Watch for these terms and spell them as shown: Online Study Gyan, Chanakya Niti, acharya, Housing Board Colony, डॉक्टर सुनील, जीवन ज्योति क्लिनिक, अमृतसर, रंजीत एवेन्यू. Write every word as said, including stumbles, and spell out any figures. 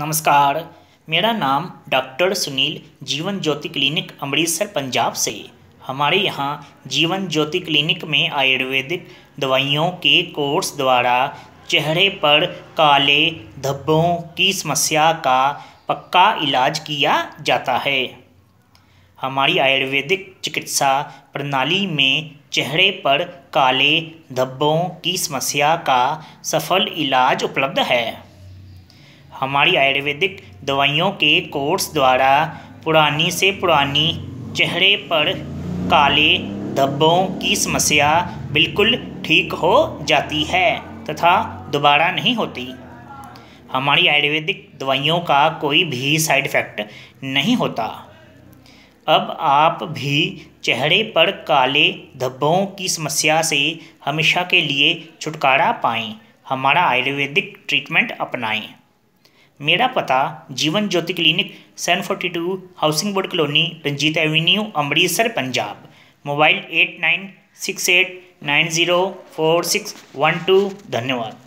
नमस्कार, मेरा नाम डॉक्टर सुनील जीवन ज्योति क्लिनिक अमृतसर पंजाब से। हमारे यहाँ जीवन ज्योति क्लिनिक में आयुर्वेदिक दवाइयों के कोर्स द्वारा चेहरे पर काले धब्बों की समस्या का पक्का इलाज किया जाता है। हमारी आयुर्वेदिक चिकित्सा प्रणाली में चेहरे पर काले धब्बों की समस्या का सफल इलाज उपलब्ध है। हमारी आयुर्वेदिक दवाइयों के कोर्स द्वारा पुरानी से पुरानी चेहरे पर काले धब्बों की समस्या बिल्कुल ठीक हो जाती है तथा दोबारा नहीं होती। हमारी आयुर्वेदिक दवाइयों का कोई भी साइड इफ़ेक्ट नहीं होता। अब आप भी चेहरे पर काले धब्बों की समस्या से हमेशा के लिए छुटकारा पाएं। हमारा आयुर्वेदिक ट्रीटमेंट अपनाएं। मेरा पता जीवन ज्योति क्लिनिक seven forty two housing board colony रंजीत एवेन्यू अमृतसर Punjab. Mobile eight nine six eight nine zero four six one two. धन्यवाद।